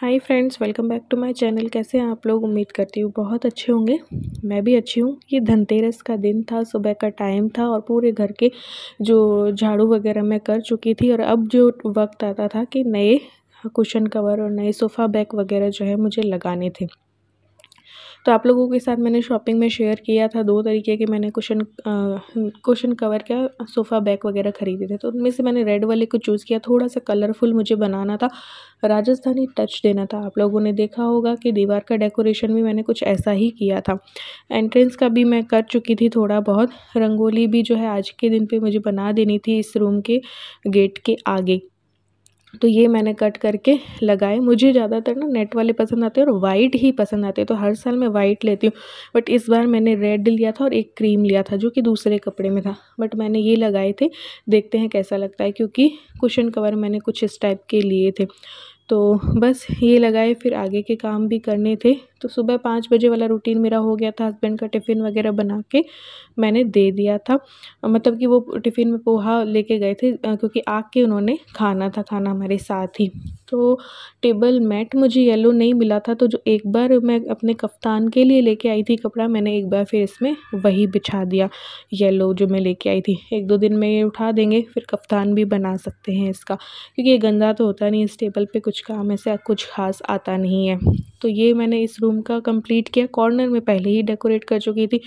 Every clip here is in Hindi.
Hi friends, welcome back to my channel. कैसे हैं आप लोग? उम्मीद करती हूँ बहुत अच्छे होंगे। मैं भी अच्छी हूँ। ये धनतेरस का दिन था, सुबह का टाइम था और पूरे घर के जो झाड़ू वगैरह मैं कर चुकी थी। और अब जो वक्त आता था कि नए कुशन कवर और नए सोफ़ा बैग वगैरह जो है मुझे लगाने थे, तो आप लोगों के साथ मैंने शॉपिंग में शेयर किया था। दो तरीके के मैंने कुशन कवर का सोफ़ा बैग वगैरह ख़रीदे थे, तो उनमें से मैंने रेड वाले को चूज़ किया। थोड़ा सा कलरफुल मुझे बनाना था, राजस्थानी टच देना था। आप लोगों ने देखा होगा कि दीवार का डेकोरेशन भी मैंने कुछ ऐसा ही किया था। एंट्रेंस का भी मैं कर चुकी थी थोड़ा बहुत। रंगोली भी जो है आज के दिन पर मुझे बना देनी थी इस रूम के गेट के आगे, तो ये मैंने कट करके लगाए। मुझे ज़्यादातर ना नेट वाले पसंद आते हैं और वाइट ही पसंद आते हैं, तो हर साल मैं वाइट लेती हूँ। बट इस बार मैंने रेड लिया था और एक क्रीम लिया था जो कि दूसरे कपड़े में था, बट मैंने ये लगाए थे। देखते हैं कैसा लगता है, क्योंकि कुशन कवर मैंने कुछ इस टाइप के लिए थे। तो बस ये लगाए, फिर आगे के काम भी करने थे। तो सुबह 5 बजे वाला रूटीन मेरा हो गया था। हस्बैंड का टिफ़िन वगैरह बना के मैंने दे दिया था, मतलब कि वो टिफ़िन में पोहा लेके गए थे, क्योंकि आके उन्होंने खाना था, खाना हमारे साथ ही। तो टेबल मैट मुझे येलो नहीं मिला था, तो जो एक बार मैं अपने कफ्तान के लिए लेके आई थी कपड़ा, मैंने एक बार फिर इसमें वही बिछा दिया येलो जो मैं लेके आई थी। 1-2 दिन में ये उठा देंगे, फिर कफ्तान भी बना सकते हैं इसका, क्योंकि ये गंदा तो होता नहीं। इस टेबल पर कुछ काम ऐसे कुछ खास आता नहीं है। तो ये मैंने इस रूम का कंप्लीट किया। कॉर्नर में पहले ही डेकोरेट कर चुकी थी,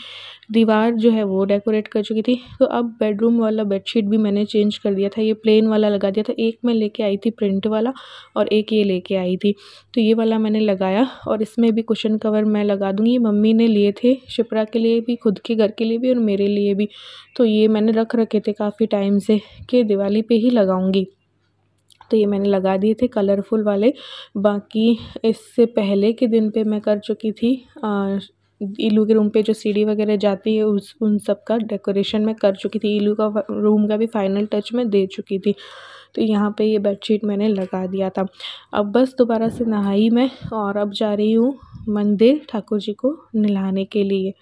दीवार जो है वो डेकोरेट कर चुकी थी। तो अब बेडरूम वाला बेडशीट भी मैंने चेंज कर दिया था, ये प्लेन वाला लगा दिया था। एक मैं लेके आई थी प्रिंट वाला और एक ये लेके आई थी, तो ये वाला मैंने लगाया। और इसमें भी कुशन कवर मैं लगा दूँगी। मम्मी ने लिए थे शिप्रा के लिए भी, खुद के घर के लिए भी और मेरे लिए भी। तो ये मैंने रख रखे थे काफ़ी टाइम से कि दिवाली पर ही लगाऊँगी, तो ये मैंने लगा दिए थे कलरफुल वाले। बाकी इससे पहले के दिन पे मैं कर चुकी थी इलू के रूम पे जो सीढ़ी वगैरह जाती है उन सब का डेकोरेशन मैं कर चुकी थी। इलू का रूम का भी फाइनल टच मैं दे चुकी थी, तो यहाँ पे ये बेडशीट मैंने लगा दिया था। अब बस दोबारा से नहाई मैं और अब जा रही हूँ मंदिर ठाकुर जी को नहलाने के लिए।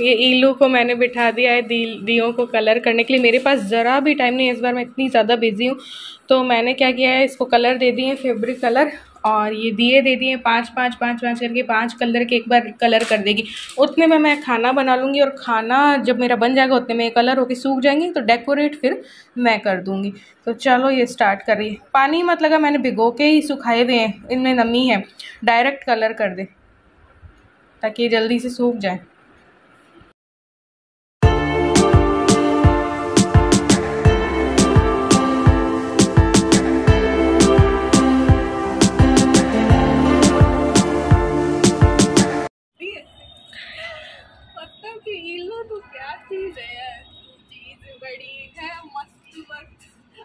ये ईलू को मैंने बिठा दिया है दियों को कलर करने के लिए। मेरे पास ज़रा भी टाइम नहीं है, इस बार मैं इतनी ज़्यादा बिजी हूँ। तो मैंने क्या किया है, इसको कलर दे दिए फैब्रिक कलर और ये दिए दे दिए 5-5-5-5 करके 5 कलर के एक बार कलर कर देगी। उतने में मैं खाना बना लूँगी और खाना जब मेरा बन जाएगा उतने में कलर होके सूख जाएंगे, तो डेकोरेट फिर मैं कर दूँगी। तो चलो ये स्टार्ट कर रही है। पानी मत लगा, मैंने भिगो के ही सुखाए हुए हैं, इनमें नमी है। डायरेक्ट कलर कर दे ताकि ये जल्दी से सूख जाए।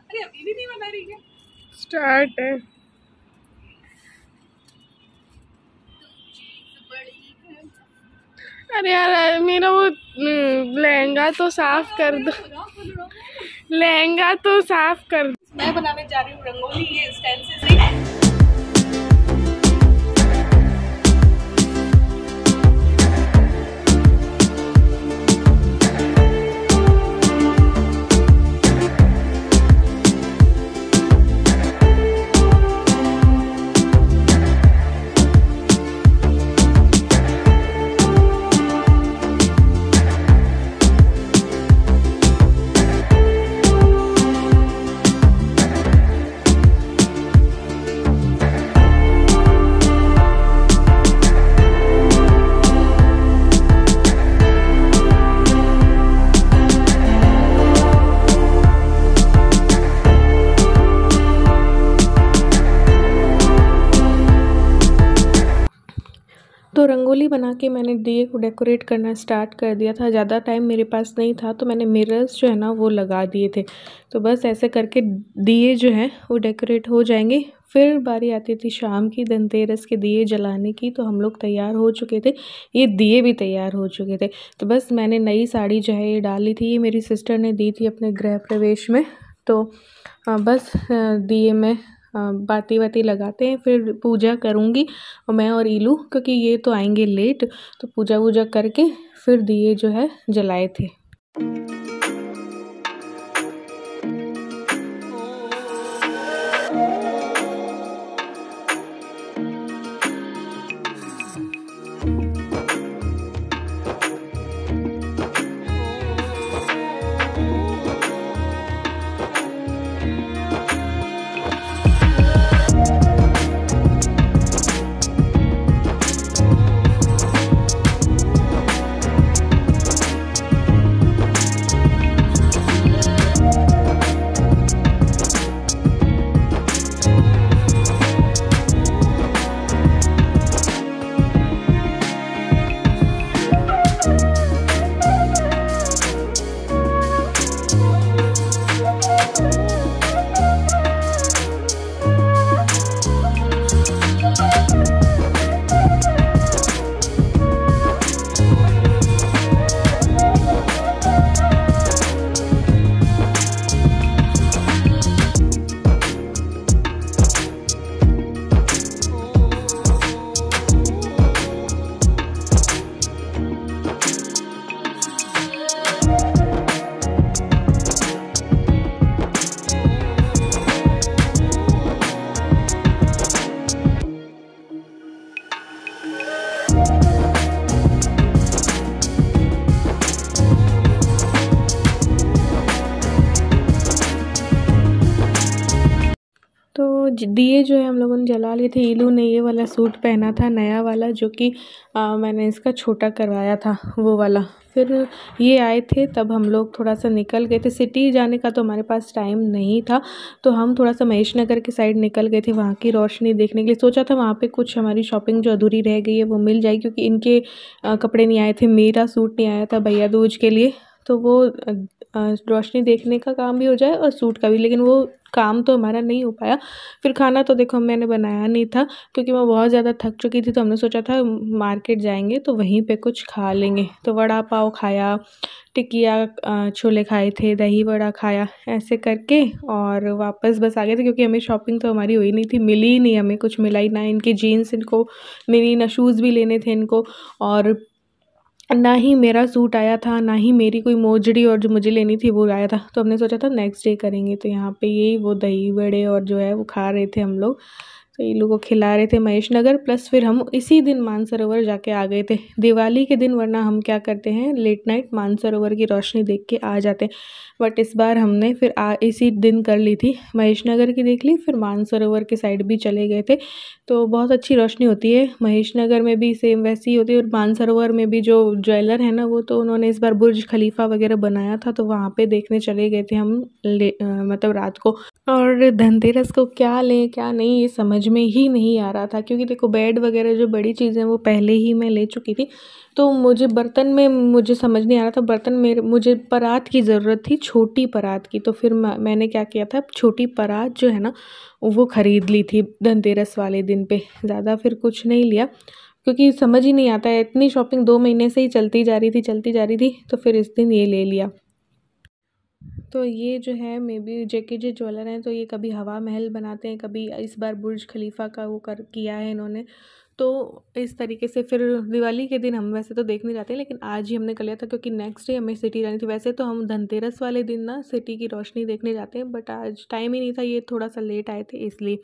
अरे अभी भी नहीं बना रही है, स्टार्ट है। अरे यार मेरा वो लहंगा तो साफ कर दो, लहंगा तो साफ कर दो। मैं बनाने जा रही हूँ रंगोली, ये स्टैंड से सही है। तो रंगोली बना के मैंने दिए को डेकोरेट करना स्टार्ट कर दिया था। ज़्यादा टाइम मेरे पास नहीं था तो मैंने मिरर्स जो है ना वो लगा दिए थे। तो बस ऐसे करके दिए जो हैं वो डेकोरेट हो जाएंगे। फिर बारी आती थी शाम की, धनतेरस के दिए जलाने की। तो हम लोग तैयार हो चुके थे, ये दिए भी तैयार हो चुके थे। तो बस मैंने नई साड़ी जो है ये डाली थी, ये मेरी सिस्टर ने दी थी अपने गृह प्रवेश में। तो बस दिए में बाती लगाते हैं, फिर पूजा करूँगी और मैं और ईलू, क्योंकि ये तो आएंगे लेट। तो पूजा करके फिर दिए जो है जलाए थे। दिए जो है हम लोगों ने जला लिए थे। ईलू ने ये वाला सूट पहना था, नया वाला, जो कि मैंने इसका छोटा करवाया था वो वाला। फिर ये आए थे तब हम लोग थोड़ा सा निकल गए थे। सिटी जाने का तो हमारे पास टाइम नहीं था, तो हम थोड़ा सा महेश नगर की साइड निकल गए थे वहाँ की रोशनी देखने के लिए। सोचा था वहाँ पे कुछ हमारी शॉपिंग जो अधूरी रह गई है वो मिल जाएगी, क्योंकि इनके कपड़े नहीं आए थे, मेरा सूट नहीं आया था भैया दूज के लिए। तो वो रोशनी देखने का काम भी हो जाए और सूट का भी, लेकिन वो काम तो हमारा नहीं हो पाया। फिर खाना तो देखो मैंने बनाया नहीं था, क्योंकि मैं बहुत ज़्यादा थक चुकी थी। तो हमने सोचा था मार्केट जाएंगे तो वहीं पे कुछ खा लेंगे। तो वड़ा पाव खाया, टिकिया छोले खाए थे, दही वड़ा खाया, ऐसे करके और वापस बस आ गए थे, क्योंकि हमें शॉपिंग तो हमारी हुई नहीं थी, मिली ही नहीं, हमें कुछ मिला ही ना। इनके जीन्स इनको मिली ना, शूज़ भी लेने थे इनको, और ना ही मेरा सूट आया था, ना ही मेरी कोई मोजड़ी और जो मुझे लेनी थी वो आया था। तो हमने सोचा था नेक्स्ट डे करेंगे। तो यहाँ पे यही वो दही बड़े और जो है वो खा रहे थे हम लोग, तो ये लोगों को खिला रहे थे महेश नगर। प्लस फिर हम इसी दिन मानसरोवर जाके आ गए थे दिवाली के दिन, वरना हम क्या करते हैं लेट नाइट मानसरोवर की रोशनी देख के आ जाते हैं। बट इस बार हमने फिर इसी दिन कर ली थी, महेश नगर की देख ली, फिर मानसरोवर के साइड भी चले गए थे। तो बहुत अच्छी रोशनी होती है महेश नगर में भी, सेम वैसी होती है। और मानसरोवर में भी जो ज्वेलर है ना वो, तो उन्होंने इस बार बुर्ज खलीफा वगैरह बनाया था, तो वहाँ पर देखने चले गए थे हम मतलब रात को। और धनतेरस को क्या लें क्या नहीं ये समझ समझ में ही नहीं आ रहा था, क्योंकि देखो बेड वगैरह जो बड़ी चीज़ें वो पहले ही मैं ले चुकी थी, तो मुझे बर्तन में मुझे समझ नहीं आ रहा था। बर्तन में मुझे परात की ज़रूरत थी, छोटी परात की। तो फिर मैंने क्या किया था, छोटी परात जो है ना वो ख़रीद ली थी धनतेरस वाले दिन पे। ज़्यादा फिर कुछ नहीं लिया क्योंकि समझ ही नहीं आता है, इतनी शॉपिंग 2 महीने से ही चलती जा रही थी। तो फिर इस दिन ये ले लिया। तो ये जो है may be JK J jeweller हैं, तो ये कभी हवा महल बनाते हैं, कभी इस बार बुर्ज खलीफा का वो कर किया है इन्होंने। तो इस तरीके से फिर दिवाली के दिन हम वैसे तो देखने जाते हैं, लेकिन आज ही हमने कर लिया था क्योंकि नेक्स्ट डे हमें सिटी जानी थी। वैसे तो हम धनतेरस वाले दिन ना सिटी की रोशनी देखने जाते हैं, बट आज टाइम ही नहीं था, ये थोड़ा सा लेट आए थे इसलिए।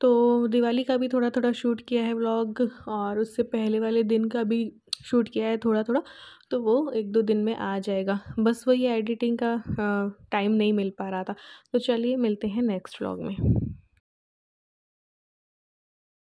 तो दिवाली का भी थोड़ा थोड़ा शूट किया है व्लॉग, और उससे पहले वाले दिन का भी शूट किया है थोड़ा थोड़ा, तो वो 1-2 दिन में आ जाएगा। बस वही एडिटिंग का टाइम नहीं मिल पा रहा था। तो चलिए मिलते हैं नेक्स्ट व्लॉग में।